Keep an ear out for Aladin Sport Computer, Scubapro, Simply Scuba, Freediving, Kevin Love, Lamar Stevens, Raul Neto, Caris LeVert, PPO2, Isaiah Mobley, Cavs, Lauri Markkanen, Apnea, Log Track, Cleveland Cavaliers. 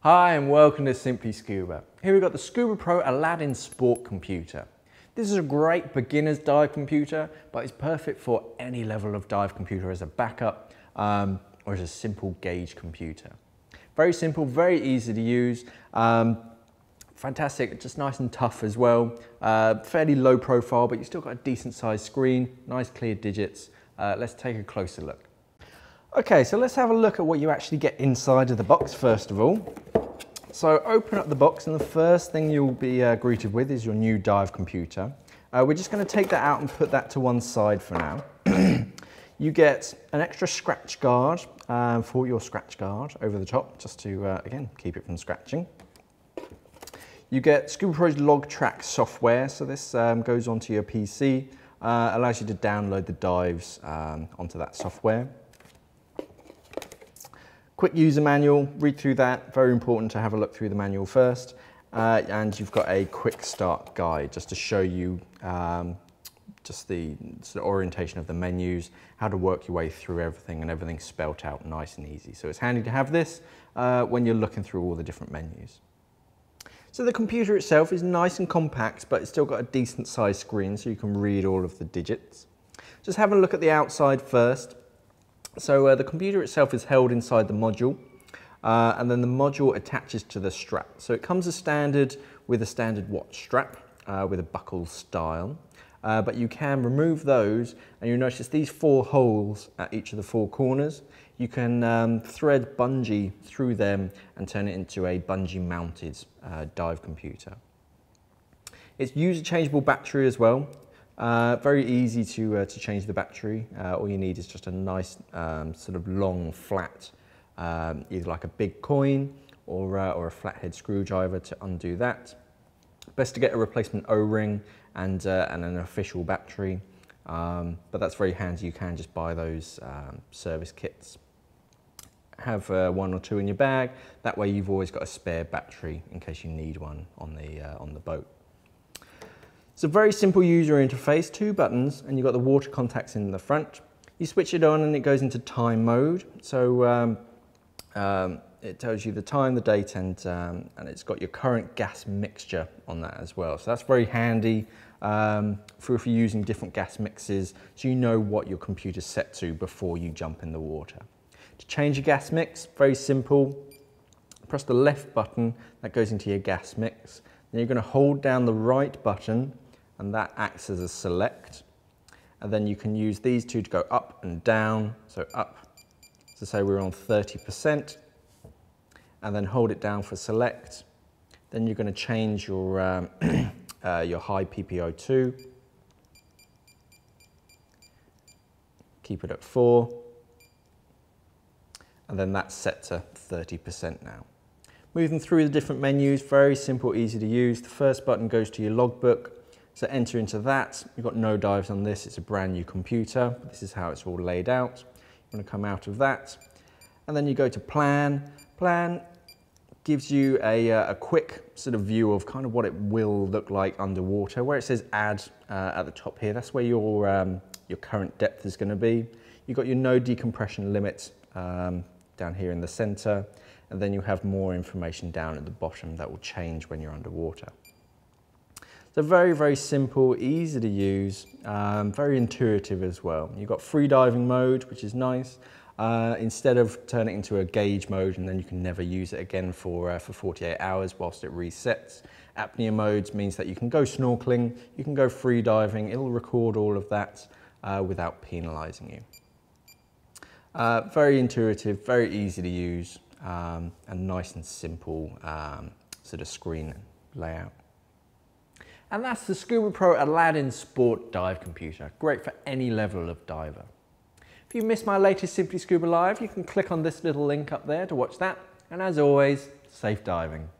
Hi and welcome to Simply Scuba. Here we've got the Scubapro Aladin Sport Computer. This is a great beginner's dive computer, but it's perfect for any level of dive computer as a backup or as a simple gauge computer. Very simple, very easy to use. Fantastic, just nice and tough as well. Fairly low profile, but you've still got a decent sized screen, nice clear digits. Let's take a closer look. Okay, so let's have a look at what you actually get inside of the box first of all. So open up the box and the first thing you'll be greeted with is your new dive computer. We're just going to take that out and put that to one side for now. You get an extra scratch guard for your scratch guard over the top, just to, again, keep it from scratching. You get Scubapro's Log Track software, so this goes onto your PC, allows you to download the dives onto that software. Quick user manual, read through that, very important to have a look through the manual first. And you've got a quick start guide just to show you just the sort of orientation of the menus, how to work your way through everything, and everything's spelt out nice and easy. So it's handy to have this when you're looking through all the different menus. So the computer itself is nice and compact, but it's still got a decent sized screen so you can read all of the digits. Just have a look at the outside first. So the computer itself is held inside the module and then the module attaches to the strap. So it comes as standard with a standard watch strap with a buckle style, but you can remove those and you'll notice these four holes at each of the four corners. You can thread bungee through them and turn it into a bungee mounted dive computer. It's user changeable battery as well. Very easy to change the battery. All you need is just a nice sort of long flat, either like a big coin or a flathead screwdriver to undo that. Best to get a replacement O-ring and an official battery, but that's very handy. You can just buy those service kits. Have one or two in your bag. That way you've always got a spare battery in case you need one on the boat. It's a very simple user interface, two buttons, and you've got the water contacts in the front. You switch it on and it goes into time mode. So it tells you the time, the date, and it's got your current gas mixture on that as well. So that's very handy for if you're using different gas mixes, so you know what your computer's set to before you jump in the water. To change your gas mix, very simple. Press the left button, that goes into your gas mix. Then you're going to hold down the right button, and that acts as a select, and then you can use these two to go up and down. So up, so say we're on 30%, and then hold it down for select. Then you're going to change your high PPO2, keep it at 4, and then that's set to 30% now. Moving through the different menus, very simple, easy to use. The first button goes to your logbook, so enter into that. You've got no dives on this, it's a brand new computer. This is how it's all laid out. You want to come out of that. And then you go to plan. Plan gives you a quick sort of view of kind of what it will look like underwater. Where it says add at the top here, that's where your current depth is going to be. You've got your no decompression limit down here in the center. And then you have more information down at the bottom that will change when you're underwater. So very, very simple, easy to use, very intuitive as well. You've got free diving mode, which is nice, instead of turning it into a gauge mode and then you can never use it again for 48 hours whilst it resets. Apnea mode means that you can go snorkeling, you can go free diving, it'll record all of that without penalising you. Very intuitive, very easy to use. And nice and simple sort of screen layout. And that's the Scubapro Aladin Sport Dive Computer, great for any level of diver. If you missed my latest Simply Scuba Live, you can click on this little link up there to watch that. And as always, safe diving.